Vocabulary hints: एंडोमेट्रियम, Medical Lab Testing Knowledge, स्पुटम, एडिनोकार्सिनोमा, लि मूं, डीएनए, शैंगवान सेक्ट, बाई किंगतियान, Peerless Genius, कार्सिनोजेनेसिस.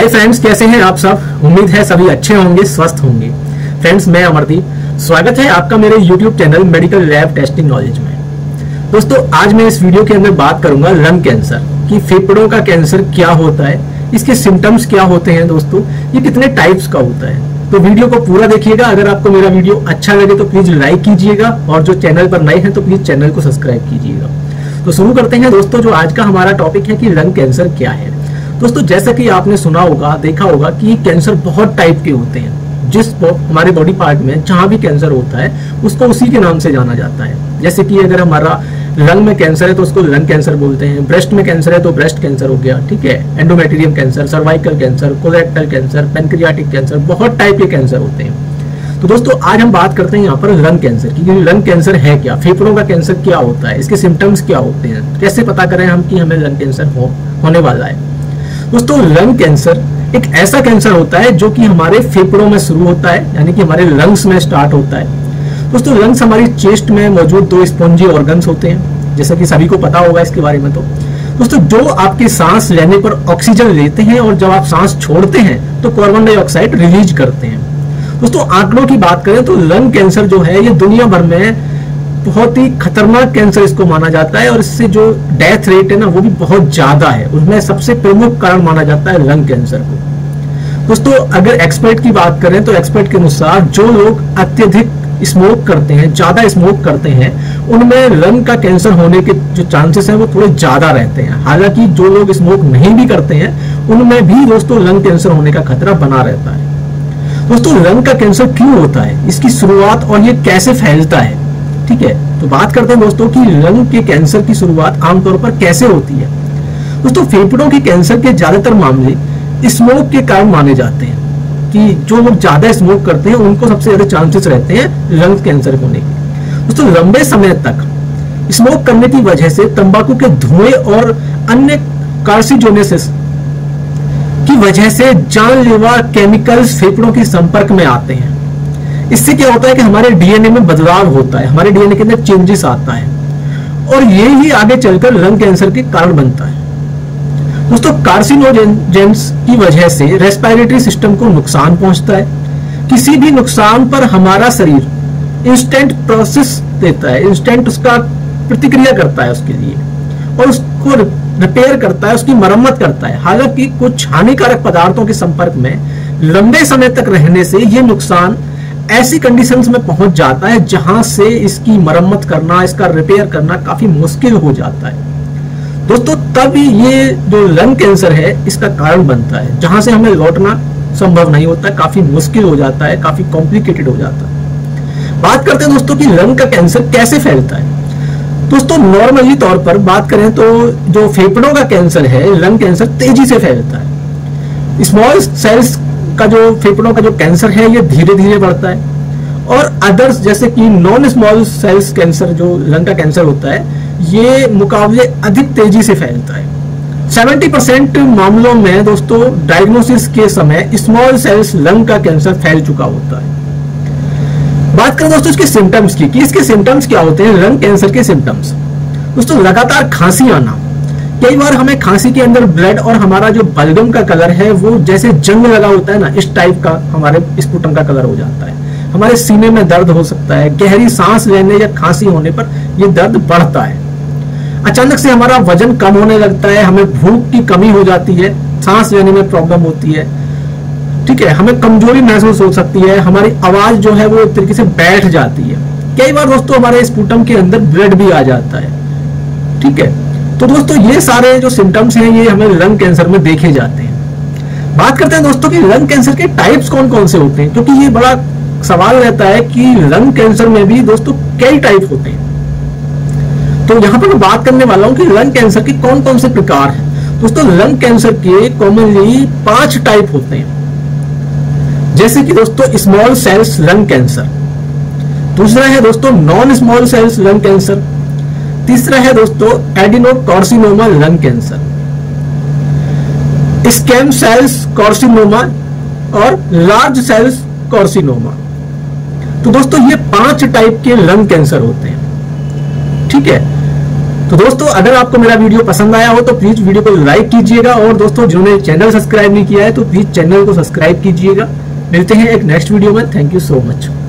Hi friends, कैसे हैं आप सब। उम्मीद है सभी अच्छे होंगे, स्वस्थ होंगे। फ्रेंड्स, मैं अमरदीप, स्वागत है आपका मेरे YouTube channel medical lab testing knowledge में। दोस्तों, आज मैं इस वीडियो के अंदर बात करूंगा लंग कैंसर कि फेफड़ों का कैंसर क्या होता है, इसके सिम्टम्स क्या होते हैं, दोस्तों ये कितने टाइप्स का होता है। तो वीडियो को पूरा देखिएगा। अगर आपको मेरा वीडियो अच्छा लगे तो प्लीज लाइक कीजिएगा और जो चैनल पर नए हैं तो प्लीज चैनल को सब्सक्राइब कीजिएगा। तो शुरू करते हैं दोस्तों, जो आज का हमारा टॉपिक है कि लंग कैंसर क्या है। दोस्तों, जैसा कि आपने सुना होगा, देखा होगा कि कैंसर बहुत टाइप के होते हैं। जिस हमारे बॉडी पार्ट में जहाँ भी कैंसर होता है उसको उसी के नाम से जाना जाता है। जैसे कि अगर हमारा लंग में कैंसर है तो उसको लंग कैंसर बोलते हैं, ब्रेस्ट में कैंसर है तो ब्रेस्ट कैंसर हो गया, ठीक है, एंडोमेट्रियम cancer, cervical cancer, colorectal cancer, pancreatic cancer, बहुत टाइप के कैंसर होते हैं। तो दोस्तों, आज हम बात करते हैं यहाँ पर लंग कैंसर की। लंग कैंसर है क्या, फेफड़ों का कैंसर क्या होता है, इसके सिम्टम्स क्या होते हैं, कैसे पता करें हम कि हमें लंग कैंसर होने वाला है। दोस्तों, लंग कैंसर एक ऐसा कैंसर होता है जो कि हमारे फेफड़ों में शुरू होता है, यानी कि हमारे लंग्स में स्टार्ट होता है। दोस्तों, लंग्स हमारी चेस्ट में मौजूद दो स्पॉन्जी ऑर्गन्स होते हैं, जैसा कि सभी को पता होगा इसके बारे में। तो दोस्तों, जो आपके सांस लेने पर ऑक्सीजन लेते हैं और जब आप सांस छोड़ते हैं तो कार्बन डाइऑक्साइड रिलीज करते हैं। दोस्तों, आंकड़ों की बात करें तो लंग कैंसर जो है ये दुनिया भर में बहुत ही खतरनाक कैंसर इसको माना जाता है और इससे जो डेथ रेट है ना वो भी बहुत ज्यादा है। उसमें सबसे प्रमुख कारण माना जाता है लंग कैंसर को। दोस्तों, अगर एक्सपर्ट की बात करें तो एक्सपर्ट के अनुसार जो लोग अत्यधिक स्मोक करते हैं, ज्यादा स्मोक करते हैं, उनमें लंग का कैंसर होने के जो चांसेस हैं वो थोड़े ज्यादा रहते हैं। हालांकि जो लोग स्मोक नहीं भी करते हैं उनमें भी दोस्तों लंग कैंसर होने का खतरा बना रहता है। दोस्तों, लंग का कैंसर क्यों होता है, इसकी शुरुआत और ये कैसे फैलता है, ठीक है। तो बात करते हैं दोस्तों कि लंग के कैंसर की शुरुआत आमतौर पर कैसे होती है। दोस्तों, फेफड़ों के कैंसर के ज्यादातर मामले स्मोक के कारण माने जाते हैं कि जो लोग ज्यादा स्मोक करते हैं उनको सबसे ज्यादा चांसेस रहते हैं लंग कैंसर होने के। दोस्तों, लंबे समय तक स्मोक करने की वजह से तंबाकू के धुएं और अन्य कार्सिनोजेनेसिस की वजह से जानलेवा केमिकल्स फेफड़ों के संपर्क में आते हैं। इससे क्या होता है कि हमारे डीएनए में बदलाव होता है, हमारे डीएनए के अंदर चेंजेस आता है और ये ही आगे चलकर लंग कैंसर के कारण बनता है। दोस्तों, कार्सिनोजेंस की वजह से रेस्पिरेटरी सिस्टम को नुकसान पहुंचता है। किसी भी नुकसान पर हमारा शरीर इंस्टेंट प्रोसेस देता है, इंस्टेंट उसका प्रतिक्रिया करता है उसके लिए और उसको रिपेयर करता है, उसकी मरम्मत करता है। हालांकि कुछ हानिकारक पदार्थों के संपर्क में लंबे समय तक रहने से ये नुकसान ऐसी कंडीशंस में पहुंच जाता है जहां से इसकी मरम्मत करना, इसका रिपेयर करना काफी मुश्किल हो जाता है। दोस्तों, तब ये जो लंग कैंसर है इसका कारण बनता है, जहां से हमें लौटना संभव नहीं होता, काफी मुश्किल हो जाता है, काफी कॉम्प्लिकेटेड हो जाता है। बात करते हैं दोस्तों कि लंग का कैंसर कैसे फैलता है। दोस्तों, नॉर्मली तौर पर बात करें तो जो फेफड़ों का कैंसर है, लंग कैंसर तेजी से फैलता है। स्मॉल सेल्स का जो फेफड़ों का जो कैंसर है ये धीरे धीरे बढ़ता है और अदर्स जैसे कि नॉन स्मॉल सेल्स कैंसर जो लंग का कैंसर होता है ये मुकाबले अधिक तेजी से फैलता है। 70% मामलों में दोस्तों डायग्नोसिस के समय स्मॉल सेल्स लंग का कैंसर फैल चुका होता है। बात करें दोस्तों इसके सिम्टम्स की कि इसके सिम्टम्स क्या होते हैं, लंग कैंसर के सिम्टम्स। दोस्तों, लगातार खांसी आना, कई बार हमें खांसी के अंदर ब्लड और हमारा जो बलगम का कलर है वो जैसे जंग लगा होता है ना, इस टाइप का हमारे स्पुटम का कलर हो जाता है। हमारे सीने में दर्द हो सकता है, गहरी सांस लेने या खांसी होने पर ये दर्द बढ़ता है। अचानक से हमारा वजन कम होने लगता है, हमें भूख की कमी हो जाती है, सांस लेने में प्रॉब्लम होती है, ठीक है, हमें कमजोरी महसूस हो सकती है, हमारी आवाज जो है वो एक तरीके से बैठ जाती है। कई बार दोस्तों हमारे स्पुटम के अंदर ब्लड भी आ जाता है, ठीक है। तो दोस्तों, ये सारे जो सिम्टम्स हैं ये हमें लंग कैंसर में देखे जाते हैं। बात करते हैं दोस्तों कि लंग कैंसर के टाइप्स कौन कौन से होते हैं, क्योंकि ये बड़ा सवाल रहता है कि लंग कैंसर में भी दोस्तों कई टाइप होते हैं। तो यहाँ पर मैं बात करने वाला हूँ कि लंग कैंसर के कौन कौन से प्रकार हैं। दोस्तों, लंग कैंसर के कॉमनली 5 टाइप होते हैं, जैसे कि दोस्तों स्मॉल सेल्स लंग कैंसर, दूसरा है दोस्तों non small cells lung cancer, तीसरा है दोस्तों एडिनोकार्सिनोमा lung cancer, stem cells carcinoma और लार्ज सेल्स कार्सिनोमा। तो दोस्तों ये 5 टाइप के लंग कैंसर होते हैं, ठीक है। तो दोस्तों अगर आपको मेरा वीडियो पसंद आया हो तो प्लीज वीडियो को लाइक कीजिएगा, और दोस्तों जिन्होंने चैनल सब्सक्राइब नहीं किया है तो प्लीज चैनल को सब्सक्राइब कीजिएगा। मिलते हैं एक नेक्स्ट वीडियो में। Thank you so much.